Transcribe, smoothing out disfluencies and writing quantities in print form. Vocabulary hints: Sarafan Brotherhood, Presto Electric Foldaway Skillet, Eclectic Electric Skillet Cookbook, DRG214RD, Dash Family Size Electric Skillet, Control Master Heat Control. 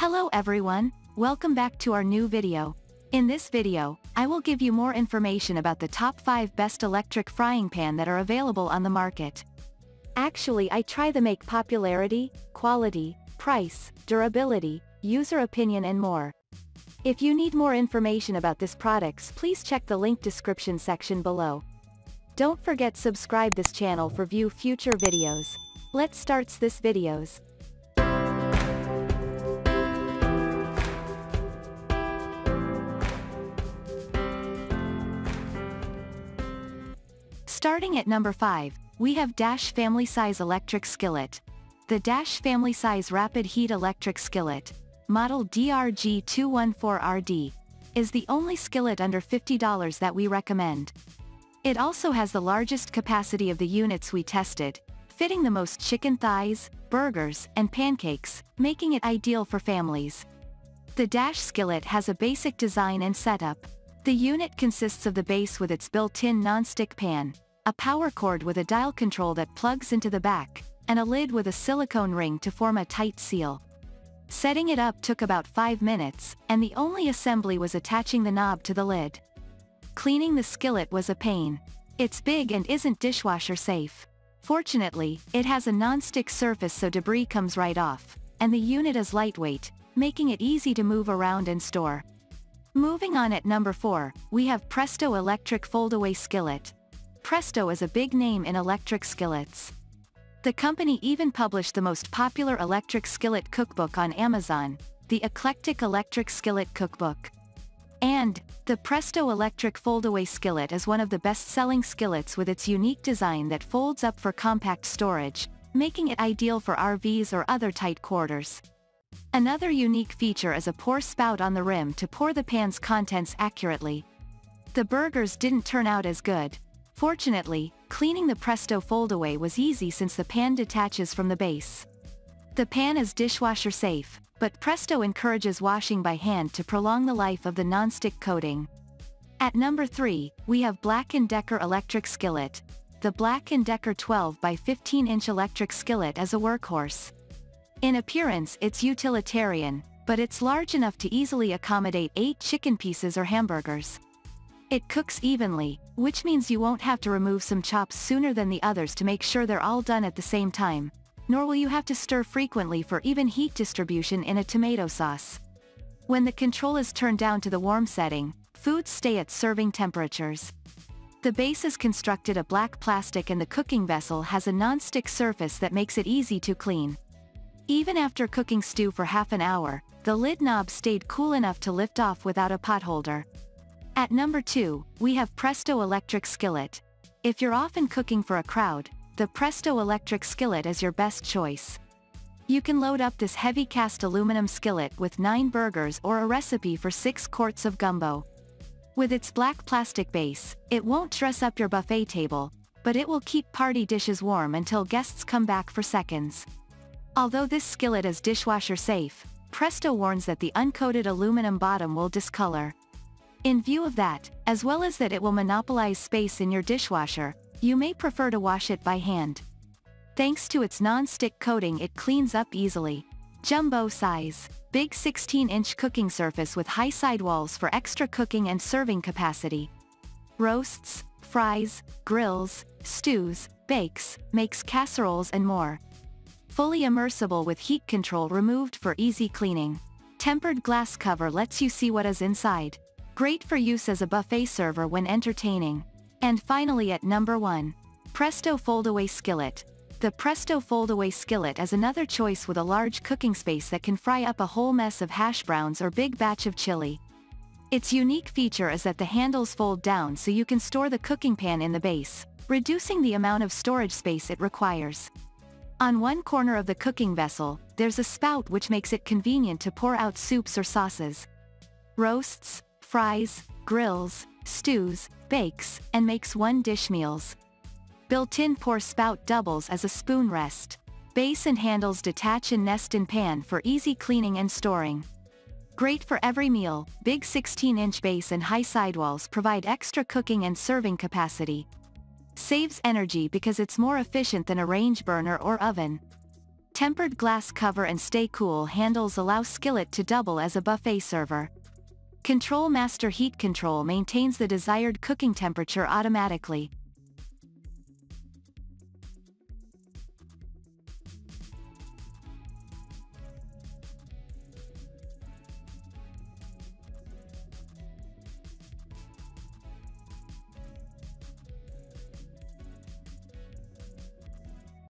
Hello everyone, welcome back to our new video. In this video, I will give you more information about the top 5 best electric frying pan that are available on the market. Actually I try to make popularity, quality, price, durability, user opinion and more. If you need more information about this products please check the link description section below. Don't forget subscribe this channel for view future videos. Let's start this videos. Starting at number 5, we have Dash Family Size Electric Skillet. The Dash Family Size Rapid Heat Electric Skillet, model DRG214RD, is the only skillet under $50 that we recommend. It also has the largest capacity of the units we tested, fitting the most chicken thighs, burgers, and pancakes, making it ideal for families. The Dash skillet has a basic design and setup. The unit consists of the base with its built-in non-stick pan, a power cord with a dial control that plugs into the back, and a lid with a silicone ring to form a tight seal. Setting it up took about 5 minutes, and the only assembly was attaching the knob to the lid. Cleaning the skillet was a pain. It's big and isn't dishwasher safe. Fortunately, it has a non-stick surface so debris comes right off, and the unit is lightweight, making it easy to move around and store. Moving on at number 4, we have Presto Electric Foldaway Skillet. Presto is a big name in electric skillets. The company even published the most popular electric skillet cookbook on Amazon, the Eclectic Electric Skillet Cookbook. And the Presto Electric Foldaway Skillet is one of the best-selling skillets with its unique design that folds up for compact storage, making it ideal for RVs or other tight quarters. Another unique feature is a pour spout on the rim to pour the pan's contents accurately. The burgers didn't turn out as good. Fortunately, cleaning the Presto Foldaway was easy since the pan detaches from the base. The pan is dishwasher safe, but Presto encourages washing by hand to prolong the life of the non-stick coating. At number 3, we have Black & Decker Electric Skillet. The Black & Decker 12 by 15-inch electric skillet is a workhorse. In appearance it's utilitarian, but it's large enough to easily accommodate 8 chicken pieces or hamburgers. It cooks evenly, which means you won't have to remove some chops sooner than the others to make sure they're all done at the same time, nor will you have to stir frequently for even heat distribution in a tomato sauce. When the control is turned down to the warm setting, foods stay at serving temperatures. The base is constructed of black plastic and the cooking vessel has a non-stick surface that makes it easy to clean. Even after cooking stew for half an hour, the lid knob stayed cool enough to lift off without a potholder. At number 2, we have Presto Electric Skillet. If you're often cooking for a crowd, the Presto Electric Skillet is your best choice. You can load up this heavy cast aluminum skillet with 9 burgers or a recipe for 6 quarts of gumbo. With its black plastic base, it won't dress up your buffet table, but it will keep party dishes warm until guests come back for seconds. Although this skillet is dishwasher safe, Presto warns that the uncoated aluminum bottom will discolor. In view of that, as well as that it will monopolize space in your dishwasher, you may prefer to wash it by hand. Thanks to its non-stick coating it cleans up easily. Jumbo size, big 16-inch cooking surface with high sidewalls for extra cooking and serving capacity. Roasts, fries, grills, stews, bakes, makes casseroles and more. Fully immersible with heat control removed for easy cleaning. Tempered glass cover lets you see what is inside. Great for use as a buffet server when entertaining. And finally at number 1. Presto Foldaway Skillet. The Presto Foldaway Skillet is another choice with a large cooking space that can fry up a whole mess of hash browns or big batch of chili. Its unique feature is that the handles fold down so you can store the cooking pan in the base, reducing the amount of storage space it requires. On one corner of the cooking vessel, there's a spout which makes it convenient to pour out soups or sauces. Roasts, fries, grills, stews, bakes, and makes one-dish meals. Built-in pour spout doubles as a spoon rest. Base and handles detach and nest in pan for easy cleaning and storing. Great for every meal, big 16-inch base and high sidewalls provide extra cooking and serving capacity. Saves energy because it's more efficient than a range burner or oven. Tempered glass cover and stay cool handles allow skillet to double as a buffet server. Control Master Heat Control maintains the desired cooking temperature automatically.